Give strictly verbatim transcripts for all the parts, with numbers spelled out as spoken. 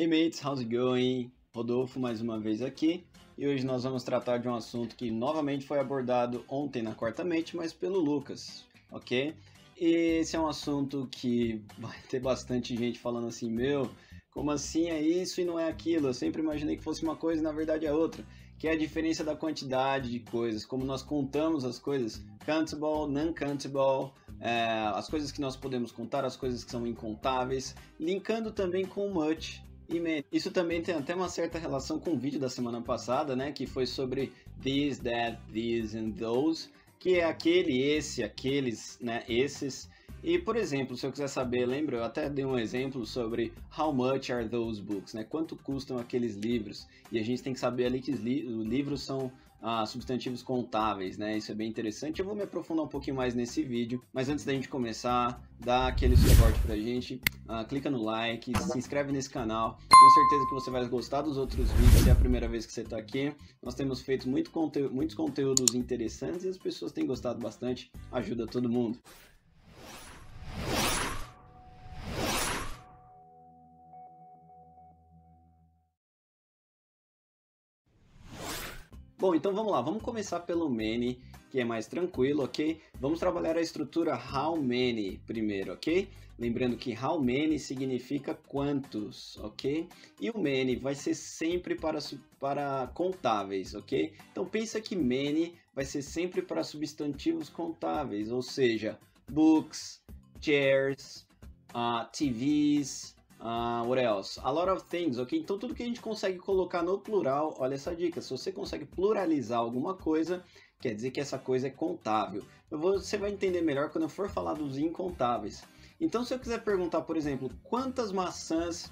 Hey mates, how's it going? Rodolfo mais uma vez aqui, e hoje nós vamos tratar de um assunto que novamente foi abordado ontem na Quarta Mate, mas pelo Lucas, ok? Esse é um assunto que vai ter bastante gente falando assim, meu, como assim é isso e não é aquilo? Eu sempre imaginei que fosse uma coisa e na verdade é outra, que é a diferença da quantidade de coisas, como nós contamos as coisas, countable, non-countable, é, as coisas que nós podemos contar, as coisas que são incontáveis, linkando também com much e many. Isso também tem até uma certa relação com o vídeo da semana passada, né, que foi sobre this, that, these and those, que é aquele, esse, aqueles, né, esses. E, por exemplo, se eu quiser saber, lembra, eu até dei um exemplo sobre how much are those books, né? Quanto custam aqueles livros? E a gente tem que saber ali que os li- livros são ah, substantivos contáveis, né? Isso é bem interessante. Eu vou me aprofundar um pouquinho mais nesse vídeo, mas antes da gente começar, dá aquele suporte pra gente, ah, clica no like, se inscreve nesse canal. Tenho certeza que você vai gostar dos outros vídeos, se é a primeira vez que você tá aqui. Nós temos feito muito conteúdo, muitos conteúdos interessantes e as pessoas têm gostado bastante, ajuda todo mundo. Bom, então vamos lá, vamos começar pelo many, que é mais tranquilo, ok? Vamos trabalhar a estrutura how many primeiro, ok? Lembrando que how many significa quantos, ok? E o many vai ser sempre para, para contáveis, ok? Então pensa que many vai ser sempre para substantivos contáveis, ou seja, books, chairs, uh, T Vs... Uh, what else? A lot of things, ok? Então tudo que a gente consegue colocar no plural, olha essa dica, se você consegue pluralizar alguma coisa, quer dizer que essa coisa é contável. Eu vou, você vai entender melhor quando eu for falar dos incontáveis. Então se eu quiser perguntar, por exemplo, quantas maçãs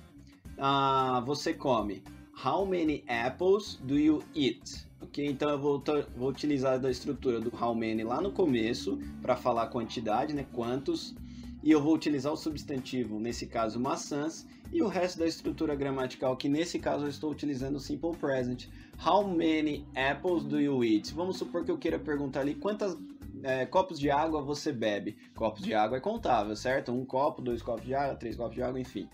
uh, você come? How many apples do you eat? Ok? Então eu vou, vou utilizar da estrutura do how many lá no começo, para falar a quantidade, né? Quantos... E eu vou utilizar o substantivo, nesse caso maçãs, e o resto da estrutura gramatical, que nesse caso eu estou utilizando o simple present. How many apples do you eat? Vamos supor que eu queira perguntar ali quantas é, copos de água você bebe. Copos de água é contável, certo? Um copo, dois copos de água, três copos de água, enfim.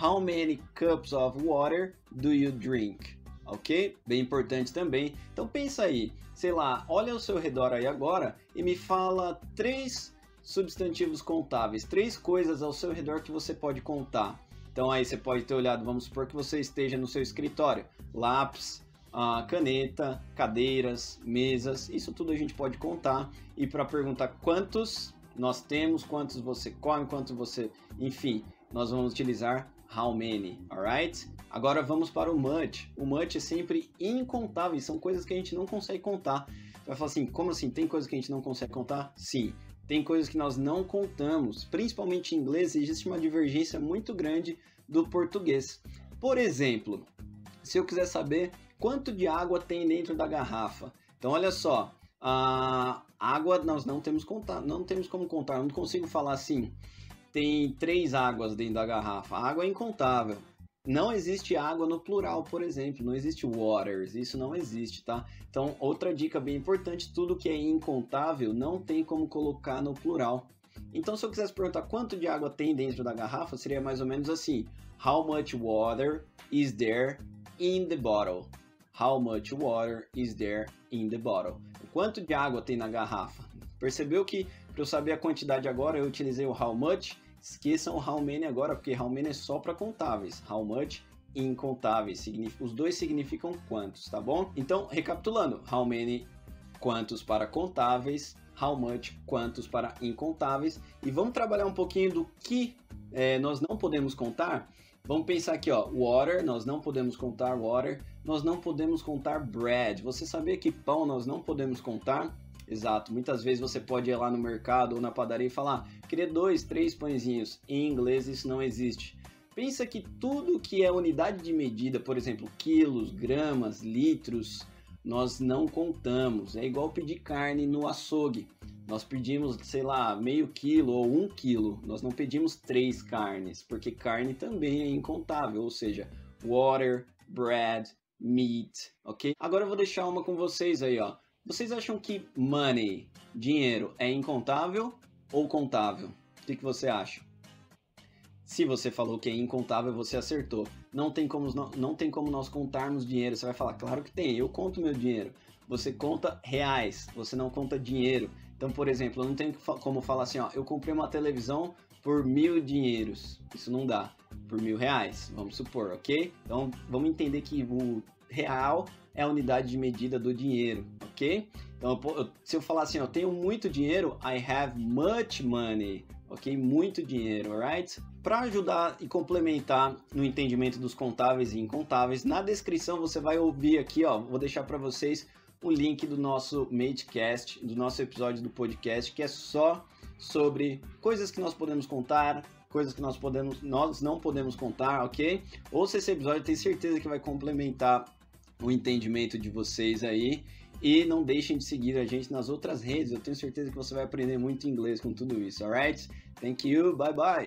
How many cups of water do you drink? Ok? Bem importante também. Então pensa aí, sei lá, olha ao seu redor aí agora e me fala três... substantivos contáveis, três coisas ao seu redor que você pode contar. Então aí você pode ter olhado, vamos supor que você esteja no seu escritório, lápis, uh, caneta, cadeiras, mesas, isso tudo a gente pode contar. E para perguntar quantos nós temos, quantos você come, quantos você, enfim, nós vamos utilizar how many, alright? Agora vamos para o much. O much é sempre incontável, são coisas que a gente não consegue contar. Você vai falar assim, como assim? Tem coisas que a gente não consegue contar? Sim. Tem coisas que nós não contamos, principalmente em inglês, e existe uma divergência muito grande do português. Por exemplo, se eu quiser saber quanto de água tem dentro da garrafa. Então, olha só, a água nós não temos, contar, não temos como contar, não consigo falar assim, tem três águas dentro da garrafa, a água é incontável. Não existe água no plural, por exemplo, não existe waters, isso não existe, tá? Então, outra dica bem importante, tudo que é incontável não tem como colocar no plural. Então, se eu quisesse perguntar quanto de água tem dentro da garrafa, seria mais ou menos assim, how much water is there in the bottle? How much water is there in the bottle? Quanto de água tem na garrafa? Percebeu que, para eu saber a quantidade agora, eu utilizei o how much. Esqueçam o how many agora, porque how many é só para contáveis. How much, incontáveis. Os dois significam quantos, tá bom? Então, recapitulando. How many, quantos para contáveis. How much, quantos para incontáveis. E vamos trabalhar um pouquinho do que é, nós não podemos contar. Vamos pensar aqui, ó. Water, nós não podemos contar water. Nós não podemos contar bread. Você sabia que pão nós não podemos contar? Exato, muitas vezes você pode ir lá no mercado ou na padaria e falar, queria dois, três pãezinhos, em inglês isso não existe. Pensa que tudo que é unidade de medida, por exemplo, quilos, gramas, litros, nós não contamos. É igual pedir carne no açougue, nós pedimos, sei lá, meio quilo ou um quilo, nós não pedimos três carnes, porque carne também é incontável, ou seja, water, bread, meat, ok? Agora eu vou deixar uma com vocês aí, ó. Vocês acham que money, dinheiro, é incontável ou contável? O que, que você acha? Se você falou que é incontável, você acertou. Não tem como, não, não tem como nós contarmos dinheiro. Você vai falar, claro que tem, eu conto meu dinheiro. Você conta reais, você não conta dinheiro. Então, por exemplo, eu não tenho como falar assim, ó, eu comprei uma televisão por mil dinheiros. Isso não dá. Por mil reais, vamos supor, ok? Então, vamos entender que o real é a unidade de medida do dinheiro, ok? Então, eu, se eu falar assim, eu tenho muito dinheiro, I have much money, ok? Muito dinheiro, alright? Para ajudar e complementar no entendimento dos contáveis e incontáveis, na descrição você vai ouvir aqui, ó, vou deixar para vocês o link do nosso Matecast, do nosso episódio do podcast, que é só sobre coisas que nós podemos contar, coisas que nós, podemos, nós não podemos contar, ok? Ouça esse episódio, tenho certeza que vai complementar o entendimento de vocês aí. E não deixem de seguir a gente nas outras redes, eu tenho certeza que você vai aprender muito inglês com tudo isso, alright? Thank you, bye bye!